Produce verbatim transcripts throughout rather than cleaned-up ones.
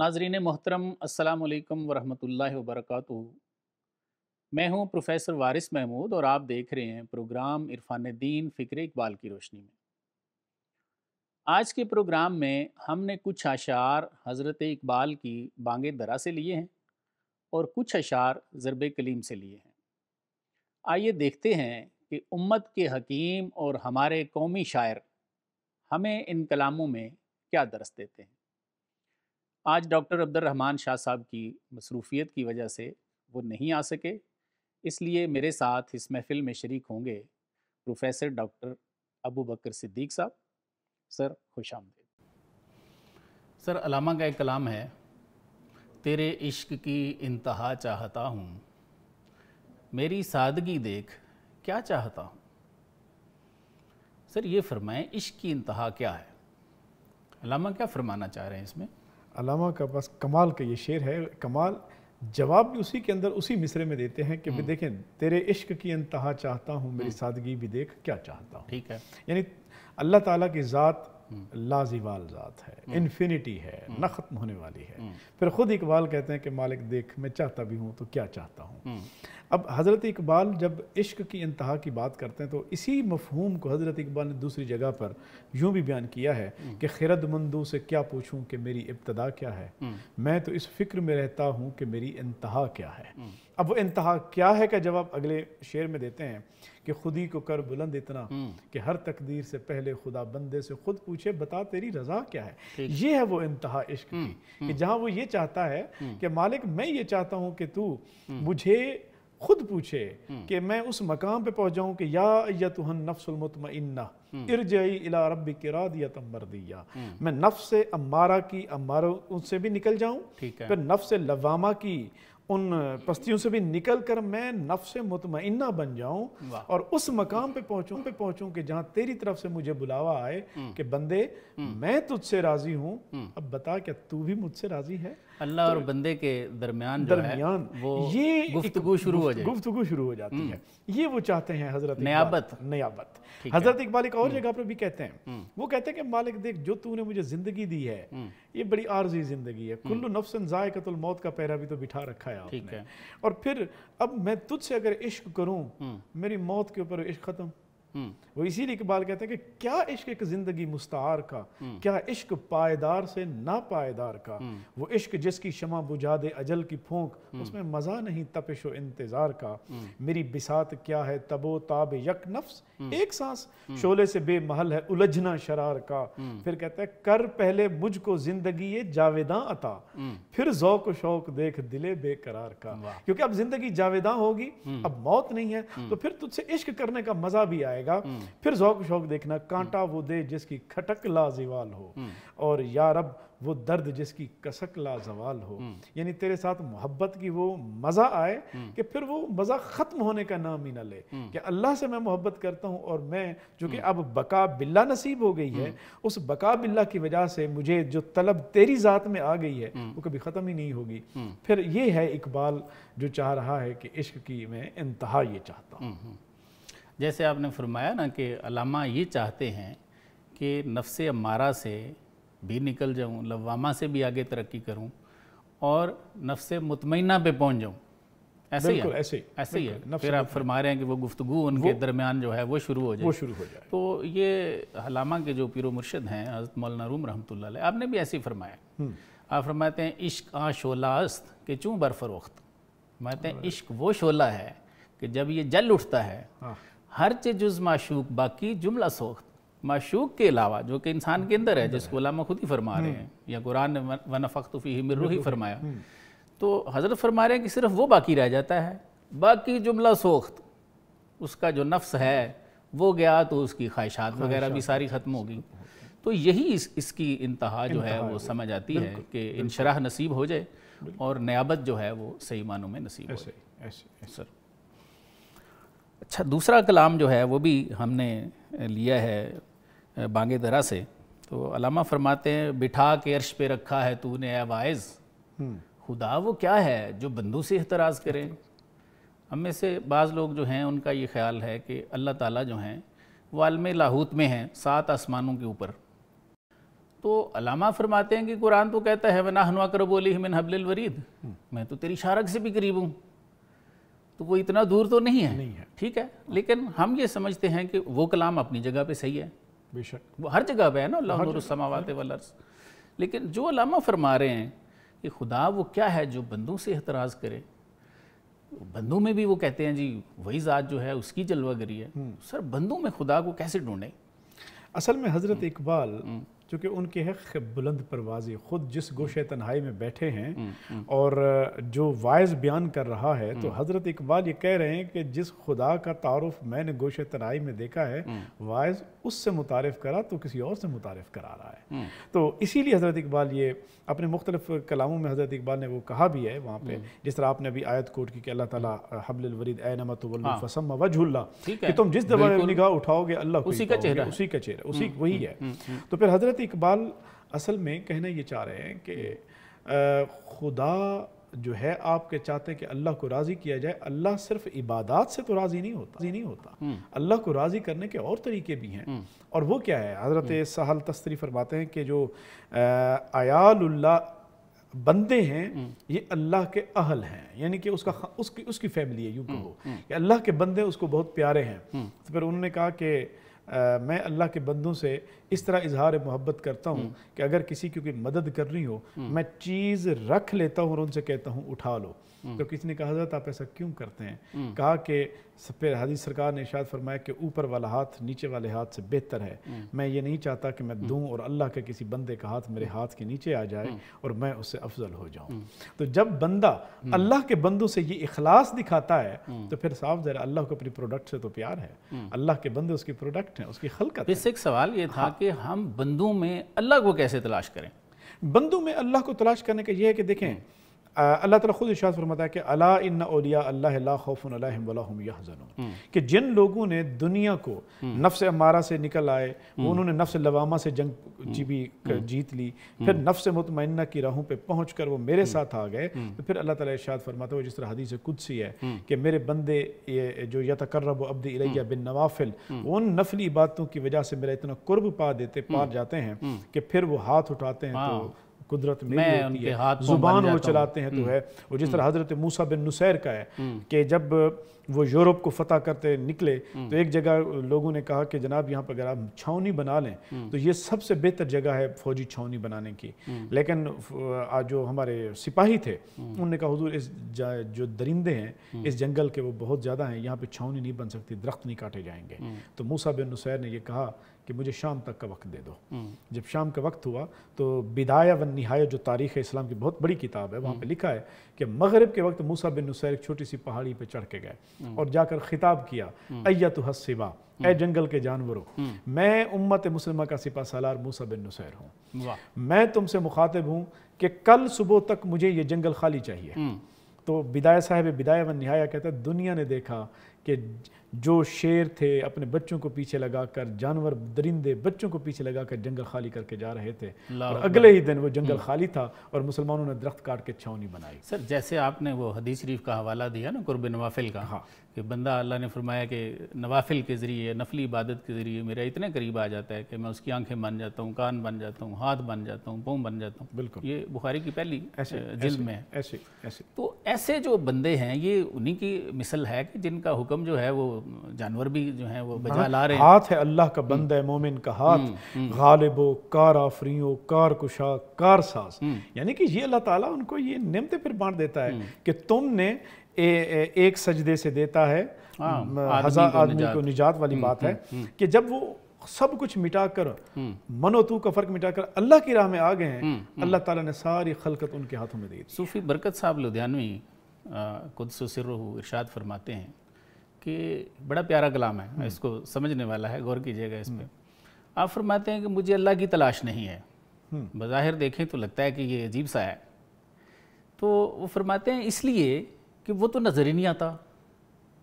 नाजरीन मोहतरम अस्सलाम वालेकुम वरहमतुल्लाहि वबरकातुहू। मैं हूं प्रोफेसर वारिस महमूद और आप देख रहे हैं प्रोग्राम इरफान दीन फ़िक्र इकबाल की रोशनी में। आज के प्रोग्राम में हमने कुछ अशार हज़रत इकबाल की बांगे दरा से लिए हैं और कुछ अशार ज़रब कलीम से लिए हैं। आइए देखते हैं कि उम्मत के हकीम और हमारे कौमी शायर हमें इन कलामों में क्या दर्स देते हैं। आज डॉक्टर अब्दुर्रहमान शाह साहब की मसरूफ़ियत की वजह से वो नहीं आ सके, इसलिए मेरे साथ इस महफ़िल में शरीक होंगे प्रोफेसर डॉक्टर अबू बकर सिद्दीक साहब। सर खुश आमदीद। सर अलामा का एक कलाम है, तेरे इश्क की इंतहा चाहता हूँ, मेरी सादगी देख क्या चाहता हूँ। सर ये फरमाएं, इश्क की इंतहा क्या है, अलामा क्या फरमाना चाह रहे हैं इसमें? अलामा का बस कमाल का ये शेर है, कमाल जवाब भी उसी के अंदर उसी मिसरे में देते हैं कि देखें, तेरे इश्क की इंतहा चाहता हूँ, मेरी सादगी भी देख क्या चाहता हूँ। ठीक है, यानी अल्लाह ताला की ज़ात लाजिवाल ज़ात है, इन्फिनिटी है, न ख़त्म होने वाली है। फिर ख़ुद इकबाल कहते हैं कि मालिक देख मैं चाहता भी हूँ तो क्या चाहता हूँ। अब हज़रत इकबाल जब इश्क की इंतहा की बात करते हैं तो इसी मफहूम को हज़रत इकबाल ने दूसरी जगह पर यूँ भी बयान किया है कि खिरदमंदों से क्या पूछूँ कि मेरी इब्तदा क्या है, मैं तो इस फिक्र में रहता हूँ कि मेरी इंतहा क्या है। अब वो इंतहा क्या है का जवाब अगले शेर में देते हैं कि खुदी को कर बुलंद इतना कि हर तकदीर से पहले खुदा बंदे से खुद पूछे बता तेरी रज़ा क्या है। ये है वो इंतहा इश्क की, कि जहाँ वो ये चाहता है कि मालिक मैं ये चाहता हूँ कि तू मुझे खुद पूछे कि मैं उस मकाम पे पहुँच जाऊँ कि या अय्यतुहन नफ्सुल मुतमइन्ना इरजई इला रब्बिकी रादियतम मर्दिया, मैं नफ्स अम्मारा की अम्मारों उनसे भी निकल जाऊँ, फिर नफ्स लवामा की उन पस्तियों से भी निकल कर मैं नफ्स मुतमइन्ना बन जाऊँ और उस मकाम पे पहुँचूँ पे पहुँचूँ कि जहाँ तेरी तरफ से मुझे बुलावा आए कि बंदे मैं तुझसे राज़ी हूँ, अब बता क्या तू भी मुझसे राज़ी है। अल्लाह तो और बंदे के दरमियान दरमियान ये गुफ्तगू शुरू हो जाए गुफ्तगू शुरू हो जाती है। ये वो चाहते हैं हज़रत नयाबत नयाबत हज़रत इकबाल एक और जगह पर भी कहते हैं, वो कहते हैं कि मालिक देख जो तूने मुझे ज़िंदगी दी है ये बड़ी आर्जी ज़िंदगी है, कुल्लु नफ्सन ज़ायक़तुल मौत का पैरा भी तो बिठा रखा है। ठीक है, और फिर अब मैं तुझसे अगर इश्क करूं मेरी मौत के ऊपर इश्क खत्म। वो इसीलिए इकबाल कहते हैं कि क्या इश्क एक जिंदगी मुस्तार का, क्या इश्क पायदार से ना पायदार का, वो इश्क जिसकी शमा बुझा दे अजल की फूंक, उसमें मजा नहीं तपिश व इंतजार का। मेरी बिसात क्या है तबो ताब यक नफ्स, एक सांस शोले से बेमहल है उलझना शरार का। फिर कहता है कर पहले मुझको जिंदगी ये जावेदा अता, फिर ज़ौक़ शौक देख दिले बेकरार का, क्योंकि अब जिंदगी जावेदा होगी, अब मौत नहीं है तो फिर तुझसे इश्क करने का मजा भी आएगा। फिर ज़ौक़ शौक़ देखना कांटा वो दे जिसकी खटक लाज़िवाल हो, और या रब वो दर्द जिसकी कसक लाज़वाल हो। यानी तेरे साथ मोहब्बत की वो मज़ा आए कि फिर वो मज़ा ख़त्म होने का नाम ही ना ले, कि अल्लाह से मैं मोहब्बत करता हूँ और मैं जो कि अब बका बिल्ला नसीब हो गई है, उस बका बिल्ला की वजह से मुझे जो तलब तेरी ज़ात में आ गई है वो कभी ख़त्म ही नहीं होगी। फिर ये है इकबाल जो चाह रहा है कि इश्क की मैं इंतहा ये चाहता हूँ। जैसे आपने फरमाया ना कि अलामा ये चाहते हैं कि नफ्से अम्मारा से भी निकल जाऊं, लवामा से भी आगे तरक्की करूं और नफ्से मुतमइन्ना पे पहुंच जाऊं। ऐसे ही ऐसे ऐसे ही है। फिर आप फरमा रहे हैं कि वो गुफ्तगू उनके दरमियान जो है वो शुरू हो जाए वो शुरू हो जाए तो ये अलामा के जो पीरो मुर्शद हैं हज़रत मौलाना रूम रहमतुल्लाह अलैह, आपने भी ऐसे ही फरमाया। आप फरमाते हैं इश्क आ शोलास्त के चूँ बरफरोख्त, फरमाते हैं इश्क वो शोला है कि जब ये जल उठता है हर चीज़ माशूक बाकी जुमला सोख्त, माशूक के अलावा जो कि इंसान के अंदर है, जिसको अलामा खुद ही फरमा रहे हैं या कुरान ने व नफ़ख्तु फ़ीही मिन रूही फरमाया, तो हज़रत फरमा रहे हैं कि सिर्फ वो बाकी रह जाता है, बाकी जुमला सोख्त उसका जो नफ्स है वो गया तो उसकी ख्वाहिशात वगैरह भी सारी ख़त्म होगी। तो यही इस, इसकी इंतहा जो है वो समझ आती है कि इंशराह नसीब हो जाए और नयाबत जो है वो सही मानों में नसीब हो जाए। सर अच्छा, दूसरा कलाम जो है वो भी हमने लिया है बांगे दरा से, तो अलामा फरमाते हैं बिठा के अर्श पे रखा है तूने ए वाइज, खुदा वो क्या है जो बंदों से एतराज़ करें। हम में से बाज़ लोग जो हैं उनका ये ख्याल है कि अल्लाह ताला जो हैं वो आलम लाहूत में हैं, सात आसमानों के ऊपर, तो अलामा फरमाते हैं कि कुरान तो कहता है वना हनवा कर बोली मिन हबलिल वरीद, मैं तो तेरी शारक से भी करीब हूँ, तो वो इतना दूर तो नहीं है, नहीं है। ठीक है, लेकिन हम ये समझते हैं कि वो कलाम अपनी जगह पे सही है, बेशक वो हर जगह पे है ना, अल्लाह नूरु समावात वल अर्ज़, लेकिन जो अलामा फरमा रहे हैं कि खुदा वो क्या है जो बंदों से एतराज़ करे, बंदों में भी वो कहते हैं जी वही ज़ात जो है उसकी जलवागरी है, सर बंदों में खुदा को कैसे ढूंढें? असल में हज़रत इकबाल चूँकि उनके है बुलंद परवाज़ी, ख़ुद जिस गोशे तन्हाई में बैठे हैं और जो वाइज बयान कर रहा है, तो हज़रत इकबाल ये कह रहे हैं कि जिस खुदा का तारुफ मैंने गोशे तन्हाई में देखा है, वाइज उससे मुतारिफ़ करा तो किसी और से मुतारिफ़ करा रहा है। तो इसीलिए हज़रत इकबाल ये अपने मुख्तलिफ़ कलामों में हज़रत इकबाल ने वो कहा भी है वहाँ पर, जिस तरह आपने अभी आयत कोट की कि अल्लाह ताला हब्लिल वरीद ऐनमा फसम वजहुल्ला, कि तुम जिस दफ़ा निगाह उठाओगे अल्लाह उसी का चेहरा, उसी का चेहरा उसी वही है। तो फिर हज़रत इकबाल असल में कहना ये चाह रहे हैं कि खुदा जो है आपके चाहते हैं कि अल्लाह को राज़ी किया जाए, अल्लाह सिर्फ इबादत से तो राज़ी नहीं होता, राज़ी नहीं होता, अल्लाह को राज़ी करने के और तरीके भी हैं। और वो क्या है? हज़रत सहल तस्री फरमाते हैं कि जो आयालुल्लाह बंदे हैं ये अल्लाह के अहल हैं, यानी कि उसका उसकी उसकी फैमिली है, यूँ कहो कि अल्लाह के बंदे उसको बहुत प्यारे हैं। तो फिर उन्होंने कहा कि आ, मैं अल्लाह के बंदों से इस तरह इजहार मोहब्बत करता हूँ कि अगर किसी की कोई मदद करनी हो मैं चीज़ रख लेता हूँ और उनसे कहता हूँ उठा लो। तो किसी ने कहा हज़रत आप ऐसा क्यों करते हैं? कहा कि फिर हदीस सरकार ने इरशाद फरमाया कि ऊपर वाला हाथ नीचे वाले हाथ से बेहतर है, मैं ये नहीं चाहता कि मैं दूँ और अल्लाह के किसी बंदे का हाथ मेरे हाथ के नीचे आ जाए और मैं उससे अफजल हो जाऊँ। तो जब बंदा अल्लाह के बंदों से ये इखलास दिखाता है तो फिर साफ ज़रा अल्लाह को अपनी प्रोडक्ट से तो प्यार है, अल्लाह के बंदे उसकी प्रोडक्ट हैं, उसकी खलकत है। एक सवाल ये था कि हम बंदों में अल्लाह को कैसे तलाश करें? बंदों में अल्लाह को तलाश करने का यह है कि देखें अल्लाह ताला खुद इरशाद फरमाता है कि अला इन्ना औलिया अल्लाह ला खौफुन अलैहिम वला हुम यहज़नून, कि जिन लोगों ने दुनिया को नफ्स अमारा से निकल आए, उन्होंने नफ्स लवामा से जंग जीवी जीत ली, फिर नफ्स मुतमइन्ना की राहों पे पहुँच कर वो मेरे साथ आ गए, तो फिर अल्लाह ताला इरशाद फरमाता है जिस तरह हदीस कुदसी है कि मेरे बंदे ये जो यतकर्रब अब्दी इलैया बिन नवाफिल, उन नफली इबादतों की वजह से मेरा इतना कुर्ब पा देते पा जाते हैं कि फिर वो हाथ उठाते हैं तो कुदरत में उनके हाथ जुबान वो चलाते हैं तो है। और जिस तरह हजरत मूसा बिन नुसैर का है कि जब वो यूरोप को फतह करते निकले तो एक जगह लोगों ने कहा कि जनाब यहाँ पर अगर आप छावनी बना लें तो ये सबसे बेहतर जगह है फौजी छावनी बनाने की, लेकिन आज जो हमारे सिपाही थे उन्होंने कहा हुजूर इस जो दरिंदे हैं इस जंगल के वो बहुत ज़्यादा हैं, यहाँ पे छावनी नहीं बन सकती, दरख्त नहीं काटे जाएंगे। तो मूसा बिन नुसैर ने यह कहा कि मुझे शाम तक का वक्त दे दो। जब शाम का वक्त हुआ तो बिदाया व निहाया जो तारीख़ इस्लाम की बहुत बड़ी किताब है वहाँ पे लिखा है कि मगरिब के वक्त मूसा बिन नुसैर एक छोटी सी पहाड़ी पे चढ़ के गए और जाकर खिताब किया, अय्यतुहस सिबा, ए जंगल के जानवरों, मैं उम्मत मुसलमा का सिपा सालार मूसा बिन नुसैर हूँ, मैं तुमसे मुखातिब हूँ कि कल सुबह तक मुझे ये जंगल खाली चाहिए। तो बिदाया साहिब बिदाया व निहाया कहता है दुनिया ने देखा कि जो शेर थे अपने बच्चों को पीछे लगाकर, जानवर दरिंदे बच्चों को पीछे लगाकर जंगल खाली करके जा रहे थे, और अगले ही दिन वो जंगल खाली था और मुसलमानों ने दरख्त काट के छावनी बनाई। सर जैसे आपने वो हदीस शरीफ का हवाला दिया ना कुर्ब नवाफिल का, हाँ, कि बंदा अल्लाह ने फरमाया कि नवाफिल के ज़रिए नफली इबादत के ज़रिए मेरा इतने करीब आ जाता है कि मैं उसकी आंखें बन जाता हूँ, कान बन जाता हूँ, हाथ बन जाता हूँ, पाँव बन जाता हूँ। बिल्कुल, ये बुखारी की पहली ऐसे जिल्द में ऐसे ऐसे तो ऐसे जो बंदे हैं ये उन्हीं की मिसल है कि जिनका हुक्म जो है वो जानवर भी जो है वो बजा ला रहे हैं। हाथ है अल्लाह का बंदा है मोमिन का हाथ, गालिबो कार आफरीओ कार कुशा कार साज, यानी कि ये अल्लाह ताला उनको ये नियमतें फिर बांट देता है कि तुमने ए, ए, एक सजदे से देता है हजार आदमी को निजात वाली बात है कि जब वो सब कुछ मिटाकर मनोतू का फर्क मिटाकर अल्लाह की राह में आ गए हैं, अल्लाह ताला ने सारी खलकत उनके हाथों में दी। सूफी बरकत साहब लुधियानवी कुद्स सिर्रहु इरशाद फरमाते हैं कि बड़ा प्यारा कलाम है, इसको समझने वाला है, गौर कीजिएगा इस पर। आप फरमाते हैं कि मुझे अल्लाह की तलाश नहीं है, बज़ाहिर देखें तो लगता है कि ये अजीब सा है, तो वो फरमाते हैं इसलिए कि वो तो नज़र ही नहीं आता,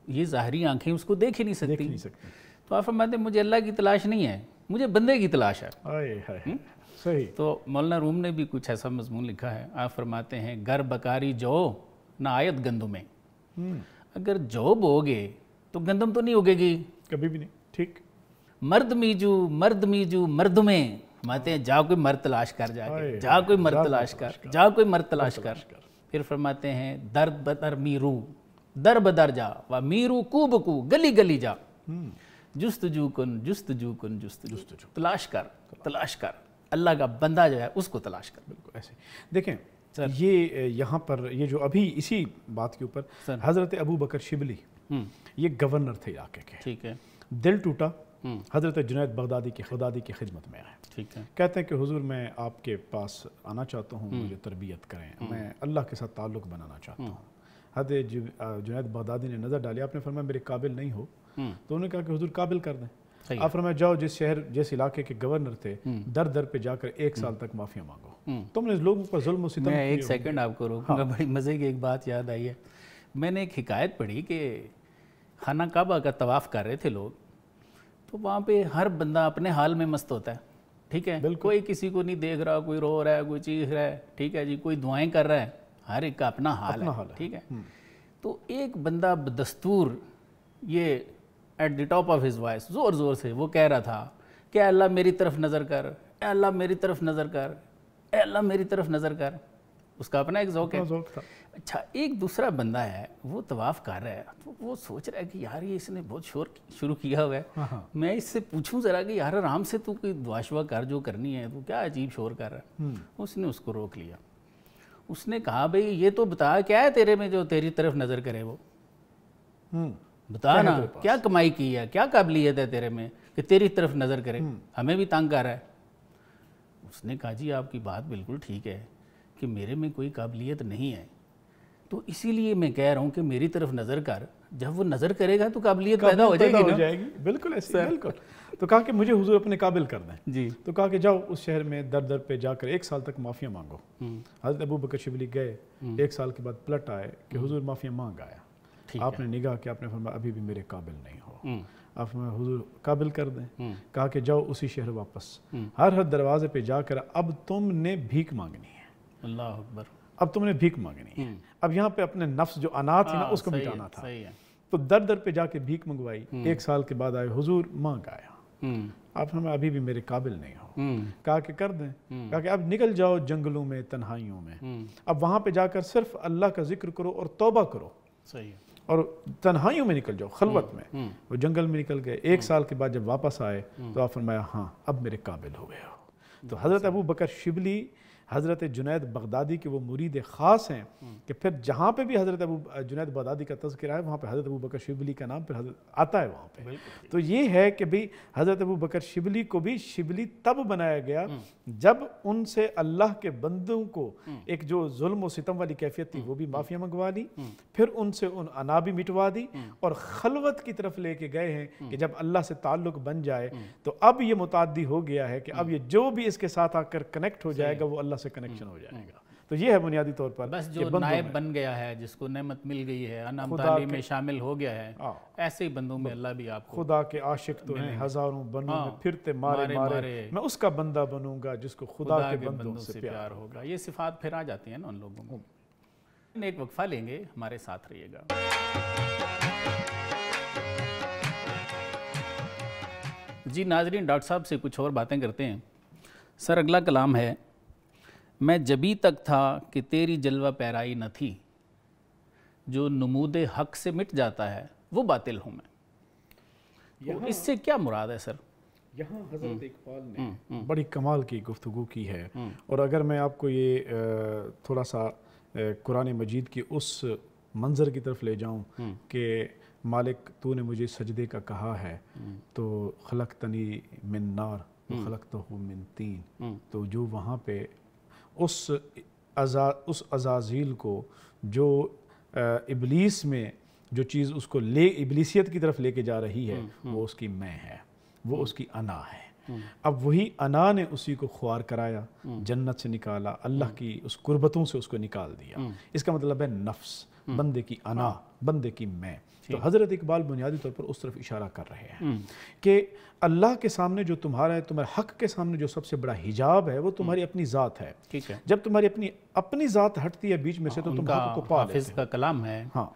ये ज़ाहरी आंखें उसको देख ही नहीं सकती, देख नहीं सकती। तो आप फरमाते हैं मुझे अल्लाह की तलाश नहीं है, मुझे बंदे की तलाश है। आए हाय, सही। तो मौलाना रूम ने भी कुछ ऐसा मजमून लिखा है, आप फरमाते हैं गर बकारी जौ ना आयत गंदम में, अगर जौ बोगे तो गंदम तो नहीं उगेगी, कभी भी नहीं। ठीक, मर्द मीजू मर्द मीजू मर्द में फरमाते हैं जा कोई मर तलाश कर, जाके जा कोई मर तलाश कर, जा कोई मर तलाश कर। फिर फरमाते हैं दर बदर मीरू, दर बदर जा व मीरू कू बकू, गली गली जा, जुस्तजू कुन जुस्तजू कुन जुस्तजू, तलाश कर तलाश कर, अल्लाह का बंदा जो है उसको तलाश कर। बिल्कुल ऐसे देखें सर, ये यहाँ पर ये जो अभी इसी बात के ऊपर हज़रत अबू बकर शिबली ये गवर्नर थे इलाके के, ठीक है, दिल टूटा, हज़रत जुनैद बगदादी के खुदादी की खिदमत में आए, ठीक है, कहते हैं कि हुजूर मैं आपके पास आना चाहता हूँ, मुझे तरबियत करें, मैं अल्लाह के साथ ताल्लुक़ बनाना चाहता हूँ। हज़रत जुनैद बगदादी ने नज़र डाली, आपने फरमाया मेरे काबिल नहीं हो, तो उन्होंने कहा कि हुजूर काबिल कर दें। आप फरमाया जाओ जिस शहर जिस इलाके के गवर्नर थे दर दर पे जाकर एक साल तक माफ़िया मांगो, तुमने लोगों पर जुल्म सितम। मैं एक सेकंड आपको रोकूंगा, बड़ी मज़े की एक बात याद आई है। मैंने एक हिकायत पढ़ी कि खाना काबा का तवाफ़ कर रहे थे लोग, तो वहाँ पे हर बंदा अपने हाल में मस्त होता है, ठीक है, कोई किसी को नहीं देख रहा, कोई रो रहा है, कोई चीख रहा है, ठीक है जी, कोई दुआएं कर रहा है, हर एक का अपना हाल है, ठीक है। तो एक बंदा बदस्तूर ये at the top of his voice ज़ोर ज़ोर से वो कह रहा था कि अल्लाह मेरी तरफ नज़र कर, अल्लाह मेरी तरफ नज़र कर, अल्लाह मेरी तरफ नज़र कर, उसका अपना एक ज़ौक़ है, ज़ौक़ था। अच्छा, एक दूसरा बंदा है वो तवाफ़ कर रहा है, तो वो सोच रहा है कि यार ये इसने बहुत शोर शुरू किया हुआ है, मैं इससे पूछूं ज़रा कि यार आराम से तू कोई दुआ शुआ कर जो करनी है, तो क्या अजीब शोर कर रहा है। उसने उसको रोक लिया, उसने कहा भाई ये तो बता क्या है तेरे में जो तेरी तरफ नज़र करे, वो बता ना क्या कमाई की है, क्या काबिलियत है तेरे में कि तेरी तरफ नज़र करे, हमें भी तंग कर रहा है। उसने कहा जी आपकी बात बिल्कुल ठीक है कि मेरे में कोई काबिलियत नहीं है, तो इसीलिए मैं कह रहा हूँ कि मेरी तरफ नज़र कर, जब वो नज़र करेगा तो काबिलियत पैदा हो जाएगी, हो जाएगी। बिल्कुल ऐसे बिल्कुल। तो कहा कि मुझे हुजूर अपने काबिल कर दें जी, तो कहा कि जाओ उस शहर में दर दर पे जाकर एक साल तक माफ़िया मांगो। हज़रत अबू बकर शिबली गए, एक साल के बाद पलट आए कि हुजूर माफ़िया मांग आया, आपने निगाह किया, आपने फरमाया अभी भी मेरे काबिल नहीं हो, आप हुजूर काबिल कर दें। कहा कि जाओ उसी शहर वापस, हर हर दरवाजे पे जाकर अब तुमने भीख मांगनी है, अल्लाह अकबर, अब तुमने भीख मांगनी है, अब यहाँ पे अपने नफ्स जो अनाथ है ना उसको मिटाना था। तो दर दर पे जाके भीख मंगवाई, एक साल के बाद आए, हुजूर मांग आया, आप हमें अभी भी मेरे काबिल नहीं हो, कहा कि कर दें। कहा कि अब निकल जाओ जंगलों में, तन्हाइयों में, अब वहाँ पे जाकर सिर्फ अल्लाह का जिक्र करो और तौबा करो, सही है, और तन्हाइयों में निकल जाओ, खलवत में। वो जंगल में निकल गए, एक साल के बाद जब वापस आए तो आप फरमाया हाँ अब मेरे काबिल हो गए हो। तो हज़रत अबू बकर शिबली हज़रत जुनैद बगदादी के वो मुरीद ख़ास हैं कि फिर जहाँ पे भी हज़रत अबू जुनैद बगदादी का तज़किरा है वहाँ पे हज़रत अबू बकर शिबली का नाम फिर आता है वहाँ पे। तो ये है कि भाई हज़रत अबू बकर शिबली को भी शिबली तब बनाया गया जब उनसे अल्लाह के बंदों को एक जो जुल्म व सितम वाली कैफियत थी वो भी माफ़िया मंगवा ली, फिर उनसे उन अना भी मिटवा दी और खलवत की तरफ लेके गए हैं कि जब अल्लाह से ताल्लुक़ बन जाए तो अब ये मुताद्दी हो गया है कि अब ये जो भी इसके साथ आकर कनेक्ट हो जाएगा वो अल्लाह से कनेक्शन हो जाएगा। तो ये है बुनियादी तौर पर बस जो नायब बन गया है, जिसको नेमत मिल गई है, अनाम ताली में शामिल हो गया है, ऐसे ही बंदों में अल्लाह भी आपको खुदा के आशिक तो हैं हजारों बनों में फिरते मारे मारे, मैं उसका बंदा बनूंगा जिसको खुदा के बंदों से प्यार होगा। ये सिफात फिर आ जाती है ना उन लोगों में। एक वक्फा लेंगे, हमारे साथ रहिएगा। जी नाजरीन, डॉक्टर साहब से कुछ और बातें करते हैं। सर अगला कलाम है, मैं जबी तक था कि तेरी जलवा पैराई न थी, जो नमूदे हक से मिट जाता है वो बातिल हूँ मैं। तो इससे क्या मुराद है सर? यहाँ हज़रत इकबाल ने बड़ी कमाल की गुफ्तगू की है, और अगर मैं आपको ये थोड़ा सा कुरान मजीद की उस मंजर की तरफ ले जाऊँ कि मालिक तूने मुझे सजदे का कहा है तो खलकतनी मिन नार तो खलकतहू मिन तीन, तो जो वहाँ पे उस अजा उस अजाजील को जो इबलीस में जो चीज़ उसको ले इबलीसियत की तरफ लेके जा रही है वो उसकी मैं है, वो उसकी अना है। अब वही अना ने उसी को ख्वार कराया, जन्नत से निकाला, अल्लाह की उस कुर्बतों से उसको निकाल दिया। इसका मतलब है नफ्स, बंदे की अना, बंदे की मैं। तो हज़रत इकबाल बुनियादी तौर पर उस तरफ इशारा कर रहे हैं कि अल्लाह के सामने जो तुम्हारा है, तुम्हारे हक़ के सामने जो सबसे बड़ा हिजाब है वो तुम्हारी अपनी ज़ात है। ठीक है, जब तुम्हारी अपनी अपनी ज़ात हटती है बीच में से तो तुम हक़ को पा लेते हो। हाफिज़ का कलाम है, हाँ,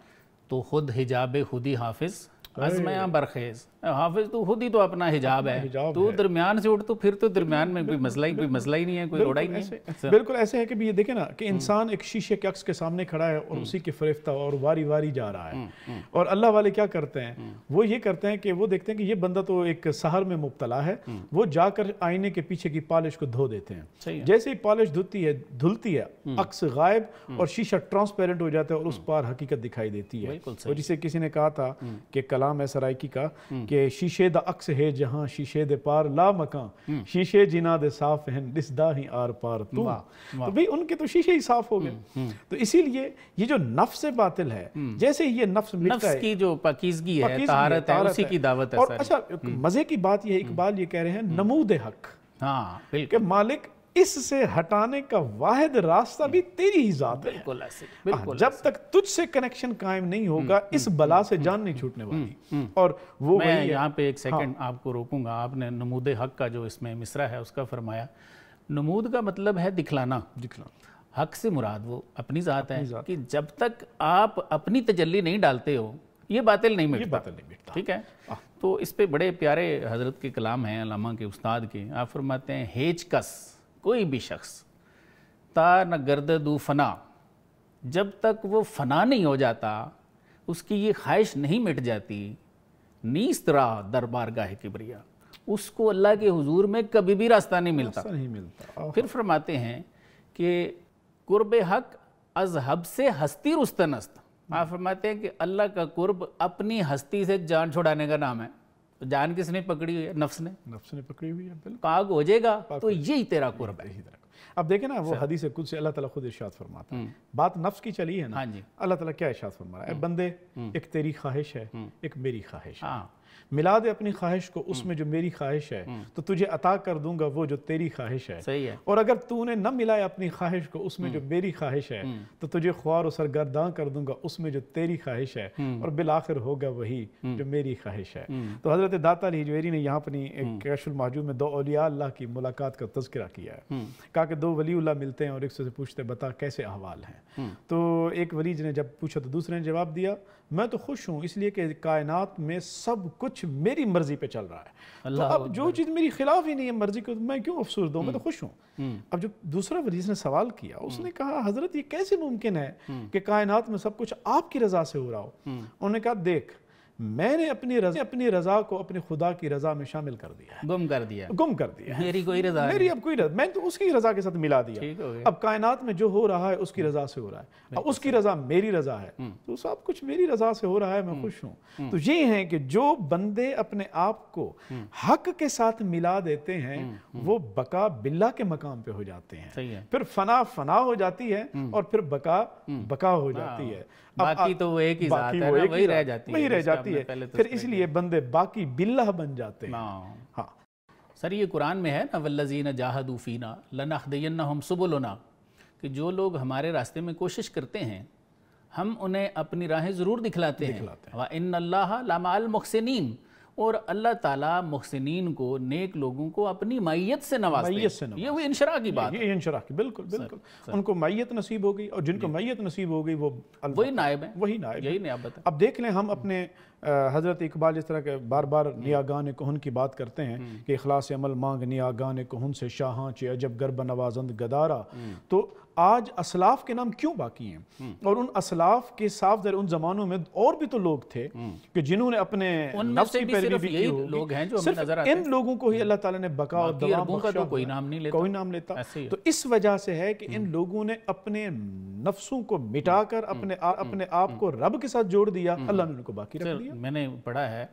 तो खुद हिजाब खुदी हाफिज़ अज़्म बरखेज़, हाफिज तो खुद ही तो अपना हिजाब है, हिजाब तो दरमियान से उठ तो फिर तो दरमियान में कोई मसला ही कोई मसला ही नहीं है, कोई रोड़ा ही नहीं। बिल्कुल ऐसे है कि भी ये देखे ना कि इंसान एक शीशे के अक्स के सामने खड़ा है और उसी के फरिफ्ता और वारी वारी जा रहा है, और अल्लाह वाले क्या करते हैं वो ये करते हैं कि वो देखते हैं कि ये बंदा तो एक सहर में मुब्तला है, वो जाकर आईने के पीछे की पॉलिश को धो देते हैं। जैसे ही पॉलिश धुलती है धुलती है अक्स गायब और शीशा ट्रांसपेरेंट हो जाता है और उस पार हकीकत दिखाई देती है। जिसे किसी ने कहा था कि कलाम है सराइकी का कि शीशे दा अक्स है जहां शीशे दे पार ला मकान, शीशे जिना दे साफ हैं दिसदा ही आर पार तू। तो भाई उनके तो शीशे ही साफ हो गए। तो इसीलिए ये जो नफ्स बातिल है, जैसे ये नफ्स मिटता है, की जो पाकीजगी है, तहारत है, उसी की दावत है। और अच्छा मजे की बात ये इकबाल ये कह रहे हैं नमूद हक, हाँ बिल्कुल, मालिक इससे हटाने का वाहिद रास्ता भी तेरी ही जात है। बिल्कुल बिल्कुल, जब तक तुझसे कनेक्शन कायम नहीं होगा इस बला से जान नहीं छूटने वाली। और वो मैं यहाँ पे एक सेकंड हाँ। आपको रोकूंगा। आपने नमूद हक का जो इसमें मिसरा है उसका फरमाया, नमूद का मतलब है दिखलाना, दिखलाना हक से मुराद वो अपनी जात है कि जब तक आप अपनी तजल्ली नहीं डालते हो ये बातिल नहीं मिटता। ठीक है, तो इस पे बड़े प्यारे हजरत के कलाम हैं अल्लामा के उस्ताद के। आप फरमाते हैं हेचकस कोई भी शख्स ता न गर्दू फना, जब तक वो फना नहीं हो जाता उसकी ये ख्वाहिश नहीं मिट जाती नीस्तरा दरबार गाहे किबरिया, उसको अल्लाह के हुजूर में कभी भी रास्ता नहीं मिलता, नहीं मिलता। फिर फरमाते हैं कि कुर्ब हक अजहब से हस्ती रुस्तन अस्त। आप फरमाते हैं कि अल्लाह का कुर्ब अपनी हस्ती से जान छुड़ाने का नाम है। तो जान किसने पकड़ी हुई है? नफ्स ने, नफ्स ने पकड़ी हुई है। पाक हो जाएगा तो यही तेरा कुर्ब है। अब देखे ना वो हदीस कुल से अल्लाह ताला खुद इरशाद फरमाता है, बात नफ्स की चली है ना, हाँ अल्लाह ताला क्या इरशाद फरमा रहा है, बंदे एक तेरी ख्वाहिश है एक मेरी ख्वाहिश है, मिला दे अपनी ख्वाहिश को उसमें जो मेरी ख्वाहिश है तो तुझे अता कर दूंगा वो जो तेरी ख्वाहिश है। सही है। और अगर तूने न मिलाया अपनी ख्वाहिश को उसमें जो मेरी ख्वाहिश है तो तुझे ख्वार और सरगर्दां कर दूंगा उसमें जो तेरी ख्वाहिश है, और बिलाखिर होगा वही जो मेरी ख्वाहिश है। तो हजरत दाता अली हिजवेरी ने यहाँ अपनी कैशुल महजूब में दो औलिया अल्लाह की मुलाकात का तज़किरा किया है। कहा कि दो वलीउल्लाह मिलते हैं और एक से पूछते बता कैसे अहवाल हैं, तो एक वली ने जब पूछा तो दूसरे ने जवाब दिया मैं तो खुश हूँ इसलिए कि कायनात में सब कुछ मेरी मर्जी पे चल रहा है। अल्लाह तो अब जो चीज़ मेरी खिलाफ ही नहीं है मर्जी को मैं क्यों अफसोस दूँ, मैं तो खुश हूँ। अब जो दूसरा वली ने सवाल किया उसने कहा हजरत ये कैसे मुमकिन है कि कायनात में सब कुछ आपकी रजा से हो रहा हो। उन्होंने कहा देख मैंने अपनी रजा अपनी रजा को अपने खुदा की रजा में शामिल कर दिया, गुम कर दिया, गुम कर दिया, मेरी कोई रजा मेरी अब कोई रजा मैंने तो उसकी रजा के साथ मिला दिया। अब कायनात में जो हो रहा है उसकी रजा से हो रहा है, अब उसकी रजा मेरी रजा है तो सब कुछ मेरी रजा से हो रहा है, मैं खुश हूँ। तो ये है कि जो बंदे अपने आप को हक के साथ मिला देते हैं वो बका बिल्ला के मकाम पे हो जाते हैं, फिर फना फना हो जाती है और फिर बका बका हो जाती है, बाकी तो वो एक ही जात है वही रह जाती है, वही रह जाती है। फिर इसलिए बंदे बाकी बिल्लाह बन जाते हैं। हाँ सर ये कुरान में है ना वल्लज़ीना जाहदू फ़ीना लनहदियन्नहुम सुबुलना, कि जो लोग हमारे रास्ते में कोशिश करते हैं हम उन्हें अपनी राहें ज़रूर दिखलाते हैं। व इन्नल्लाहा लमअल मुहसिनीन, और अल्लाह ताला मुहसिनीन को नेक लोगों को अपनी मायत से नवाजते हैं। ये वो इंशरा की बात, ये इंशरा की बिल्कुल बिल्कुल सर, उनको मायत नसीब हो गई और जिनको मायत नसीब हो गई वो वही नायब है, वही नायब यही नियाबत है। अब देख लें हम अपने हज़रत इकबाल जिस तरह के बार बार नियागान कोहन की बात करते हैं कि इखलास अमल मांग नियागान कोहन से शाहां चे अजब गर्ब नवाजंद गदारा, तो आज असलाफ के नाम क्यों बाकी हैं? और उन असलाफ के साफ उन जमानों में और भी तो लोग थे कि जिन्होंने अपने नफ्स की पैरवी भी की हो, लोग हैं जो हमें नजर आते हैं, इन लोगों को ही अल्लाह ताला ने बका और दवाब बख्शा, तो कोई नाम नहीं लेता, कोई नाम लेता। तो इस वजह से है कि इन लोगों ने अपने नफ्सों को मिटाकर अपने अपने आप को रब के साथ जोड़ दिया, अल्लाह ने उनको बाकी रख दिया। मैंने पढ़ा है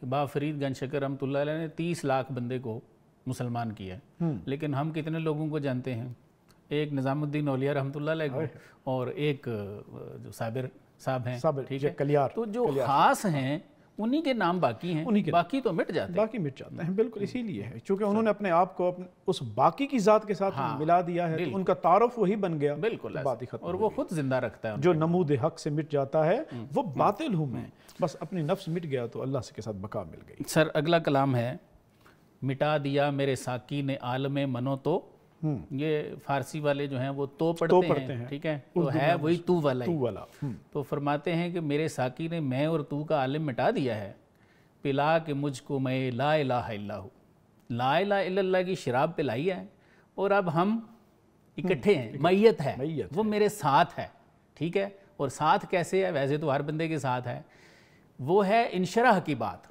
कि बा फरीद गंजशकर रहमतुल्लाह अलैह ने तीस लाख बंदे को मुसलमान किया, लेकिन हम कितने लोगों को जानते हैं? एक निज़ामुद्दीन औलिया रहमतुल्लाह अलैह और एक जो साबिर साहब हैं, ठीक है कलियार, तो जो खास हैं उन्हीं के नाम बाकी हैं, उन्हीं के बाकी तो मिट जाते हैं, बाकी मिट जाते हैं। बिल्कुल इसीलिए है क्योंकि उन्होंने अपने आप को अपने उस बाकी की जात के साथ हाँ, मिला दिया है, तो उनका तारुफ वही बन गया। बिल्कुल बात ही खत्म, और वो खुद जिंदा रखता है। जो नमूद हक से मिट जाता है वो बातिल हूँ मैं, बस अपनी नफ्स मिट गया तो अल्लाह के साथ बका मिल गई। सर अगला कलाम है मिटा दिया मेरे साकी ने आलम मनो, तो ये फारसी वाले जो हैं वो तो पढ़ते, तो पढ़ते हैं, ठीक है, है तो है वही तू वाला, तू वाला। तो फरमाते हैं कि मेरे साकी ने मैं और तू का आलम मिटा दिया है, पिला के मुझको मैं ला इलाहा इल्लहू, ला इलाहा इल्लल्लाह की शराब पिलाई है और अब हम इकट्ठे हैं। मैयत है, मैयत वो है। मेरे साथ है, ठीक है। और साथ कैसे है? वैसे तो हर बंदे के साथ है, वो है इंशराह की बात।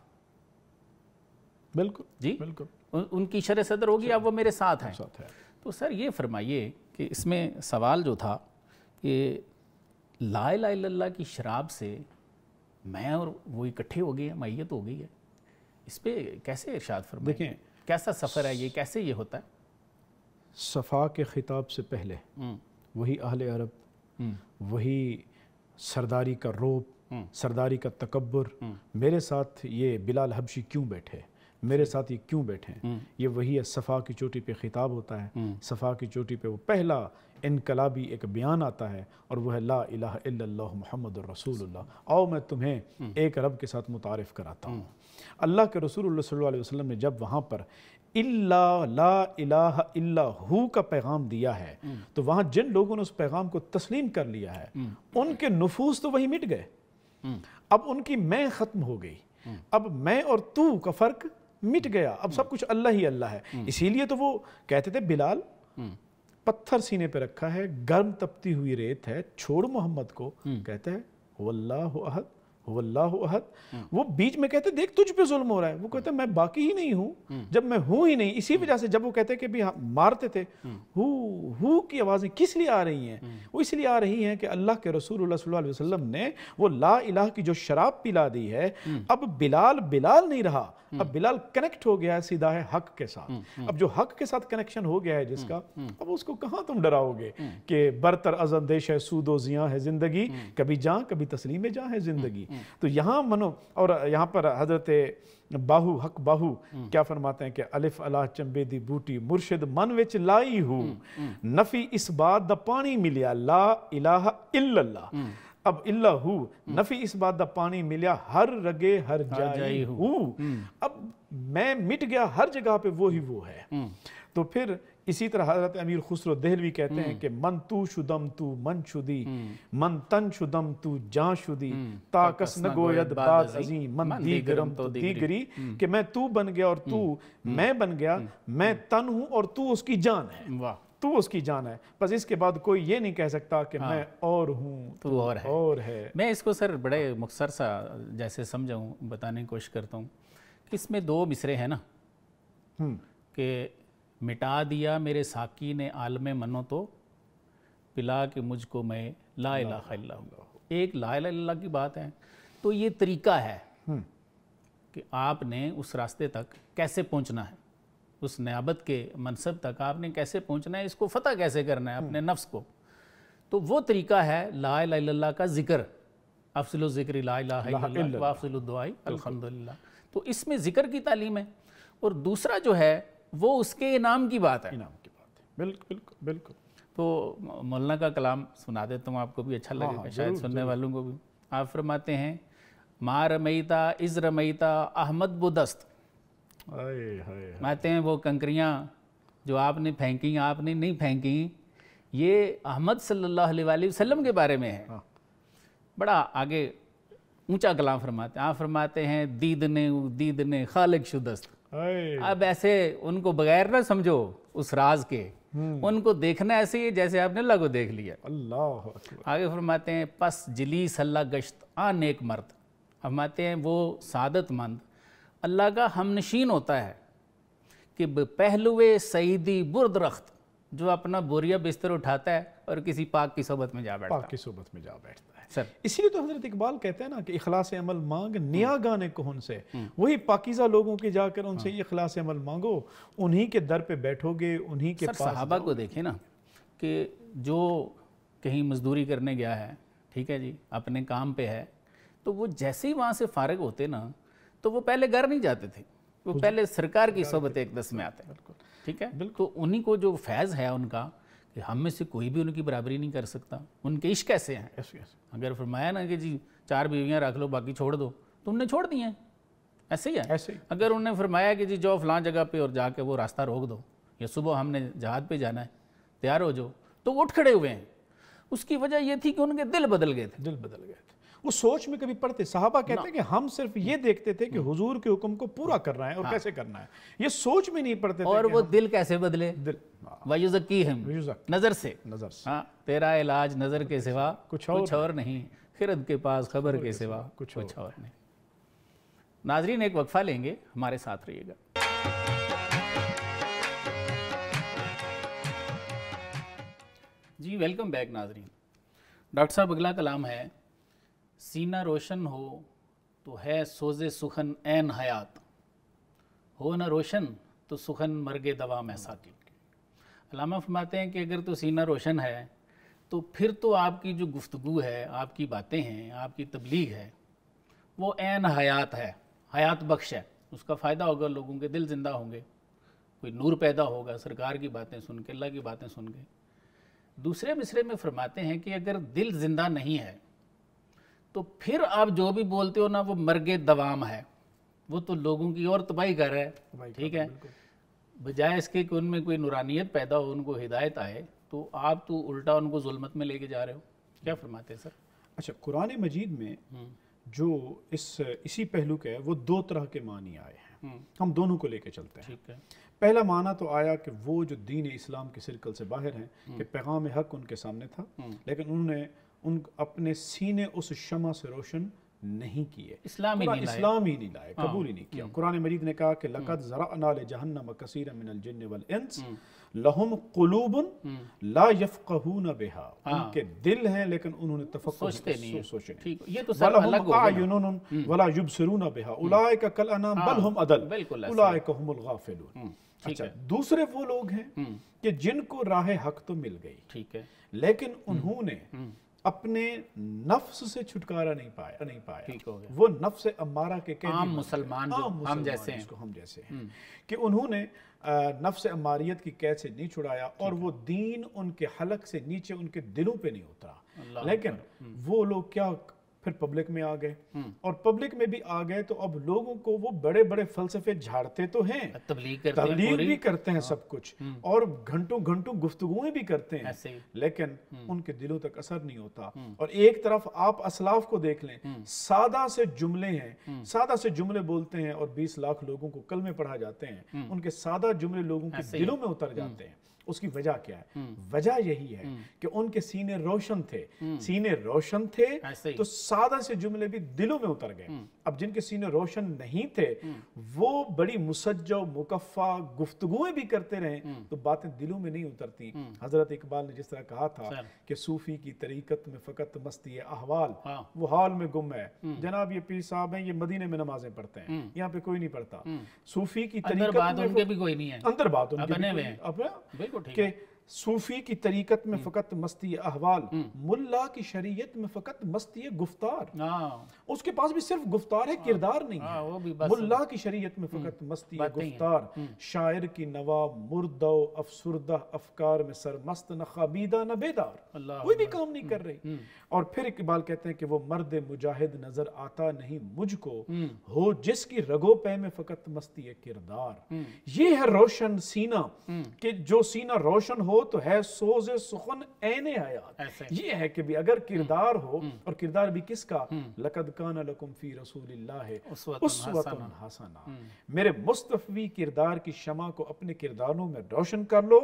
बिल्कुल जी, बिल्कुल उन, उनकी शरह सदर होगी, अब वो मेरे साथ हैं। है। तो सर ये फरमाइए कि इसमें सवाल जो था कि ला इलाहा इल्लल्लाह की शराब से मैं और वो इकट्ठे हो गए हैं, मैयत हो गई है, इस पर कैसे इरशाद फरमाइए? देखें कैसा सफ़र है ये, कैसे ये होता है? सफ़ा के ख़िताब से पहले वही अहले अरब, वही सरदारी का रोब, सरदारी का तकब्बुर, मेरे साथ ये बिलाल हबशी क्यों बैठे, मेरे साथ ये क्यों बैठे, ये वही है। सफ़ा की चोटी पे ख़िताब होता है, सफ़ा की चोटी पे वो पहला इनकलाबी एक बयान आता है और वह है ला इलाहा इल्लल्लाह मुहम्मदुर रसूलुल्लाह। आओ मैं तुम्हें एक रब के साथ मुतारिफ़ कराता हूँ। अल्लाह के रसूलुल्लाह सल्लल्लाहु अलैहि वसल्लम ने जब वहाँ पर इल्ला ला इलाहा इल्ला हु का पैगाम दिया है तो वहाँ जिन लोगों ने उस पैगाम को तस्लीम कर लिया है उनके नफूस तो वहीं मिट गए। अब उनकी मैं ख़त्म हो गई, अब मैं और तू का फ़र्क मिट गया, अब सब कुछ अल्लाह ही अल्लाह है। इसीलिए तो वो कहते थे बिलाल पत्थर सीने पे रखा है, गर्म तपती हुई रेत है, छोड़ मोहम्मद को। कहते हैं वल्लाहु अहद, वल्लाहु अहद। वो बीच में कहते देख तुझ पे जुल्म हो रहा है, वो कहते मैं बाकी ही नहीं हूँ जब मैं हूँ ही नहीं। इसी वजह से जब वो कहते कि भी हाँ, मारते थे हु हु की आवाज़ें किस लिए आ रही हैं? वो इसलिए आ रही हैं कि अल्लाह के रसूलुल्लाह सल्लल्लाहु अलैहि वसल्लम ने वो ला इलाह की जो शराब पिला दी है, अब बिलाल बिलाल नहीं रहा, अब बिलाल कनेक्ट हो गया है सीधा है हक के साथ। अब जो हक के साथ कनेक्शन हो गया है जिसका, अब उसको कहाँ तुम डराओगे कि बरतर अज़म देश है, सूदो जियाँ है ज़िंदगी, कभी जाँ कभी तस्लीम जाँ है ज़िंदगी। तो यहाँ मनो, और यहाँ पर हज़रत बाहू हक बाहू क्या फरमाते हैं कि अलिफ अला चंबे दी बूटी मुर्शिद मन विच लाई हूँ, नफ़ी इस बात दा पानी मिलिया ला इलाहा इल्लल्लाह। अब इल्ला हु नफ़ी इस बात दा पानी मिलिया हर रगे हर जाई हूँ, अब मैं मिट गया हर जगह पे वो ही वो है। तो फिर इसी तरह हजरत अमीर खुसरो दहलवी कहते हैं कि मन तू शुदम तू मन शुदी, मन तन शुदम तू जान शुदी, ताकस न गोयद बात अजीम मन दीगरम तो दीगरी। कि मैं तू बन गया और तू मैं बन गया, मैं तन हूँ और तू उसकी जान है। वाह, तू उसकी जान है। बस इसके बाद कोई ये नहीं कह सकता कि हाँ, मैं और हूँ तू और है, और है। मैं इसको सर बड़े मुख्तसर सा जैसे समझाऊँ बताने की कोशिश करता हूँ कि इसमें दो मिसरे हैं ना कि मिटा दिया मेरे साकी ने आलम मनो तो पिला के मुझको मैं ला इलाहा इल्लल्लाह। एक ला इलाहा इल्लल्लाह की बात है, तो ये तरीका है कि आपने उस रास्ते तक कैसे पहुँचना है, उस नियाबत के मनसब तक आपने कैसे पहुंचना है, इसको फ़तह कैसे करना है अपने नफ्स को। तो वो तरीका है ला इलाहा इल्लल्लाह का ज़िक्र, अफ़ज़लु ज़िक्रि ला इलाहा इल्लल्लाह व अफ़ज़लु दुआई अल्हम्दुलिल्लाह। तो इसमें ज़िक्र की तालीम है। और दूसरा जो है वो उसके इनाम की बात है, इनाम की बात है। बिल्कुल बिल्कुल बिल्कुल। तो मौलाना का कलाम सुना देता हूँ आपको, भी अच्छा लगेगा शायद सुनने वालों को भी। आप फरमाते हैं मा रमैता इज़ रमैता अहमद बुदस्त। कहते हैं वो कंकरियाँ जो आपने फेंकी आपने नहीं फेंकी, ये अहमद सल्लल्लाहु अलैहि वसल्लम के बारे में है। हाँ। बड़ा आगे ऊंचा कलाम फरमाते हैं। आप फरमाते हैं दीद ने दीद ने खालिक शुदस्त। अब ऐसे उनको बगैर ना समझो उस राज के, उनको देखना ऐसे ही जैसे आपने अल्लाह को देख लिया। अल्लाह आगे फरमाते हैं पस जली सल्ला गश्त आ नेक मर्द। फरमाते हैं वो सादतमंद अल्लाह का हमनशीन होता है कि पहलुए सईदी बुर्द रख्त, जो अपना बोरिया बिस्तर उठाता है और किसी पाक की सोबत में जा बैठता है, पाक की सोबत में जा बैठता है। सर इसीलिए तो हजरत इकबाल कहते हैं ना कि इखलास अमल मांग निया गाने कोहन से, वही पाकिज़ा लोगों के जाकर उनसे ये इखलास अमल मांगो, उन्हीं के दर पे बैठोगे, उन्हीं के पास। सहाबा को देखें ना कि जो कहीं मजदूरी करने गया है, ठीक है जी, अपने काम पे है, तो वो जैसे ही वहाँ से फारिग होते ना तो वो पहले घर नहीं जाते थे, वो पहले सरकार की सोबत एक दस में आते हैं। ठीक है, बिल्कुल। तो उन्हीं को जो फैज़ है उनका कि हम में से कोई भी उनकी बराबरी नहीं कर सकता, उनके इश्क कैसे हैं। yes, yes. अगर फरमाया ना कि जी चार बीवियाँ रख लो बाकी छोड़ दो, तो उनने छोड़ दी हैं, ऐसे ही है ऐसे ही। अगर उन्होंने फरमाया कि जी जो फलां जगह पे और जाके वो रास्ता रोक दो, या सुबह हमने जहाद पे जाना है तैयार हो जाओ, तो वो उठ खड़े हुए हैं। उसकी वजह ये थी कि उनके दिल बदल गए थे, दिल बदल गए थे। वो सोच में कभी पढ़ते। सहाबा कहते हैं कि हम सिर्फ ये देखते थे कि हुजूर के हुक्म को पूरा करना है और हाँ। कैसे करना है, ये सोच में नहीं पढ़ते और थे। वो दिल कैसे बदले, दिल वयुज़क्कीहिम, नजर से, नजर से। हाँ, तेरा इलाज नजर के सिवा कुछ और, कुछ और नहीं, खिरद के पास खबर के सिवा कुछ कुछ और नहीं। नाजरीन एक वक्फा लेंगे, हमारे साथ रहिएगा। जी वेलकम बैक नाजरीन। डॉक्टर साहब अगला कलाम है, सीना रोशन हो तो है सोज़े सुखन ऐन हयात, हो ना रोशन तो सुखन मर्गे दवा में साकिन। अलामा फरमाते हैं कि अगर तो सीना रोशन है तो फिर तो आपकी जो गुफ्तगू है, आपकी बातें हैं, आपकी तबलीग है, वो ऐन हयात है, हयात बख्श है। उसका फ़ायदा होगा, लोगों के दिल ज़िंदा होंगे, कोई नूर पैदा होगा सरकार की बातें सुन के, अल्लाह की बातें सुन के। दूसरे मिसरे में फरमाते हैं कि अगर दिल ज़िंदा नहीं है तो फिर आप जो भी बोलते हो ना वो मर्गे दवाम है, वो तो लोगों की और तबाही कर रहा है। ठीक है, बजाय इसके कि उनमें कोई नुरानियत पैदा हो, उनको हिदायत आए, तो आप तो उल्टा उनको जुल्मत में लेके जा रहे हो। क्या फरमाते हैं सर? अच्छा, कुरान मजीद में जो इस इसी पहलू के वो दो तरह के मानी आए हैं, हम दोनों को लेके चलते हैं। ठीक है, पहला माना तो आया कि वो जो दीन इस्लाम के सर्कल से बाहर हैं, कि पैगाम हक उनके सामने था लेकिन उन्होंने उन अपने सीने उस शमा से रोशन नहीं किए, इस्लाम ही नहीं लाए, इस्लाम ही नहीं लाए, कबूल ही नहीं किया। कुरान मजीद ने कहा कि लक़द ज़रअना ले जहन्नम कसीरन मिनल जिन्न वल इंस लहुम कुलूबुन ला यफ़क़हून बिहा, उनके दिल हैं लेकिन उन्होंने तफक्कुर नहीं सोचे। ठीक, ये तो सब अलग हो गया। वला युबसिरून बिहा उलाइका कल अनाम बल हुम अदल उलाइका हुमुल गाफिलून। अच्छा, दूसरे वो लोग हैं कि जिनको राह हक तो मिल गई, ठीक है, लेकिन उन्होंने अपने नफ्स से छुटकारा नहीं पाया, नहीं पाया। ठीक हो गया। वो नफ्स अम्मारा के आम मुसलमान, हम जैसे हैं, हम जैसे हैं कि उन्होंने नफ्स अम्मारियत की कैद से नहीं छुड़ाया और वो दीन उनके हलक से नीचे उनके दिलों पे नहीं उतरा। लेकिन वो लोग क्या फिर पब्लिक में आ गए, और पब्लिक में भी आ गए तो अब लोगों को वो बड़े बड़े फलसफे झाड़ते तो हैं, तबलीग करते, तबलीग भी करते हैं सब कुछ, और घंटों घंटों गुफ्तगुएं भी करते हैं, लेकिन उनके दिलों तक असर नहीं होता। और एक तरफ आप असलाफ को देख लें, सादा से जुमले हैं, सादा से जुमले बोलते हैं और बीस लाख लोगों को कलमे पढ़ा जाते हैं, उनके सादा जुमले लोगों के दिलों में उतर जाते हैं। उसकी वजह क्या है? वजह यही है कि उनके सीने रोशन थे, सीने रोशन थे तो सादा से जुमले भी दिलों में उतर गए। अब जिनके सीने रोशन नहीं थे वो बड़ी मुसज्जा मुकफ़ा गुफ्तगुएं भी करते रहे तो बातें दिलों में नहीं उतरती। हजरत इकबाल ने जिस तरह कहा था कि सूफी की तरीकत में फकत मस्ती है अहवाल, वो हाल में गुम है। जनाब ये पीर साहब हैं, ये मदीने में नमाजें पढ़ते हैं, यहाँ पे कोई नहीं पढ़ता। सूफी की तरीकत में भी कोई नहीं है, अंदर बात अपने के सूफी की तरीकत में फकत मस्ती अहवाल, मुल्ला की शरीयत में फकत मस्ती गुफ्तार। उसके पास भी सिर्फ गुफ्तार है, किरदार नहीं है। वो भी मुल्ला की शरीयत में फकत मस्ती गुफ्तार, शायर की नवा मुर्दा अफसुरदा अफकार में सरमस्त, न खाबीदा न बेदार, कोई भी काम नहीं कर रही। और फिर इकबाल कहते हैं कि वो मर्द मुजाहिद नजर आता नहीं मुझको, हो जिसकी रगो पे में फकत मस्ती किरदार। ये है रोशन सीना, कि जो सीना रोशन हो तो है सोज़े सुखन ऐने हयात। ये है कि भी अगर किरदार हो, और किरदार भी किसका, लक़द काना लकुम फ़ी रसूलिल्लाहि उस्वतुन हसना, मेरे मुस्तफ़ी किरदार की शमा को अपने किरदारों में रोशन कर लो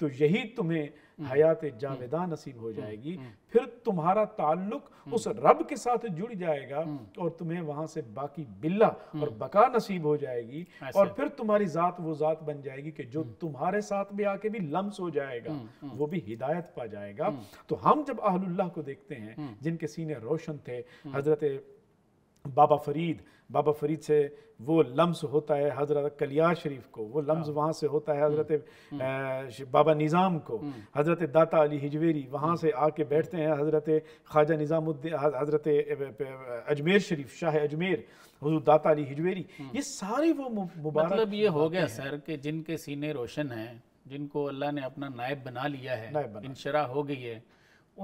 तो यही तुम्हें हयात जावेदा नसीब हो जाएगी। फिर तुम्हारा ताल्लुक उस रब के साथ जुड़ जाएगा और तुम्हें वहां से बाकी बिल्ला और बका नसीब हो जाएगी। और फिर तुम्हारी जात वो जात बन जाएगी कि जो तुम्हारे साथ भी आके भी लम्स हो जाएगा, वो भी हिदायत पा जाएगा। तो हम जब अहलुल्लाह को देखते हैं जिनके सीने रोशन थे, हजरत बाबा फरीद, बाबा फरीद से वो लम्स होता है हज़रत कलियार शरीफ को, वो लम्स वहाँ से होता है हज़रत बाबा निज़ाम को, हज़रत दाता अली हिजवेरी वहाँ से आके बैठते हैं हज़रत ख्वाजा निज़ामुद्दीन, हज़रत अजमेर शरीफ शाह अजमेर हुजूर दाता अली हिजवेरी। ये सारे वो मुबारक, मतलब ये हो गया सर कि जिनके सीने रोशन हैं, जिनको अल्लाह ने अपना नायब बना लिया है, इंशरा हो गई है,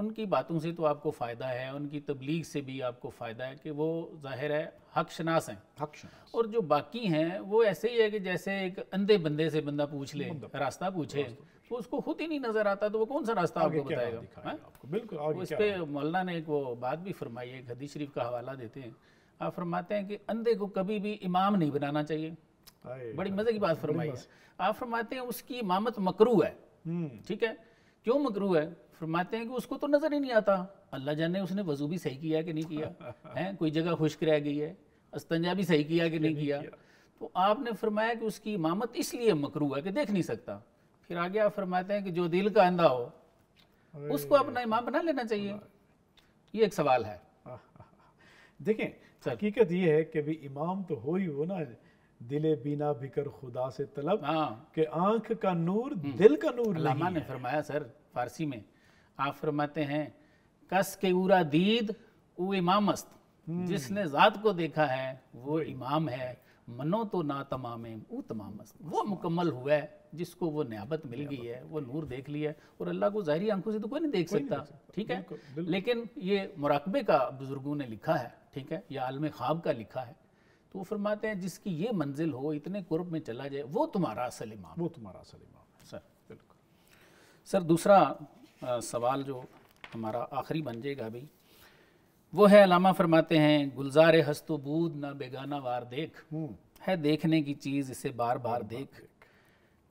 उनकी बातों से तो आपको फ़ायदा है, उनकी तबलीग से भी आपको फ़ायदा है कि वो ज़ाहिर है हकशनास हैं। हकशनास। और जो बाकी हैं वो ऐसे ही है कि जैसे एक अंधे बंदे से बंदा पूछ ले, रास्ता पूछे तो उसको खुद ही नहीं नज़र आता तो वो कौन सा रास्ता आपको बताएगा। बिल्कुल, इस पर मौलाना ने एक वो बात भी फरमाई, एक हदीस शरीफ का हवाला देते हैं। आप फरमाते हैं कि अंधे को कभी भी इमाम नहीं बनाना चाहिए। बड़ी मज़े की बात फरमाई है। आप फरमाते हैं उसकी इमामत मकरूह है। ठीक है, क्यों मकरूह है? फरमाते हैं कि उसको तो नज़र ही नहीं आता, अल्लाह जाने उसने वज़ू भी सही किया कि नहीं किया है, कोई जगह खुश्क रह गई है, अस्तंजा भी सही किया कि नहीं किया। तो आपने फरमाया कि उसकी इमामत इसलिए मकरूह है कि देख नहीं सकता। फिर आगे आप फरमाते हैं कि जो दिल का अंधा हो उसको अपना इमाम बना लेना चाहिए। ये एक सवाल है। देखें, हकीकत ये है कि भाई इमाम तो हो ही हो ना, दिले बीना बिकर खुदा से तलब कि आंख का नूर दिल का नूर। अल्लामा ने फरमाया सर फारसी में, आप फरमाते हैं कस के उरा दीद वो इमाम अस्त, जिसने ज़ात को देखा है वो इमाम है, मनो तो ना तमाम वो तमाम अस्त, वो मुकम्मल हुआ है जिसको वो नियाबत मिल गई है, वो नूर देख लिया है। और अल्लाह को ज़ाहिरी आंखों से तो कोई नहीं देख सकता, ठीक है, लेकिन ये मुराकबे का बुजुर्गों ने लिखा है, ठीक है, या आलम ख्वाब का लिखा है। तो वो फरमाते हैं जिसकी ये मंजिल हो, इतने कुर्ब में चला जाए, वो तुम्हारा असल इमाम, वो तुम्हारा असल इमाम। सर बिल्कुल। सर दूसरा आ, सवाल जो हमारा आखिरी बन जाएगा अभी, वो है अलामा फरमाते हैं गुलजार हस्तो बूद ना बेगाना वार देख है देखने की चीज़ इसे बार बार देख,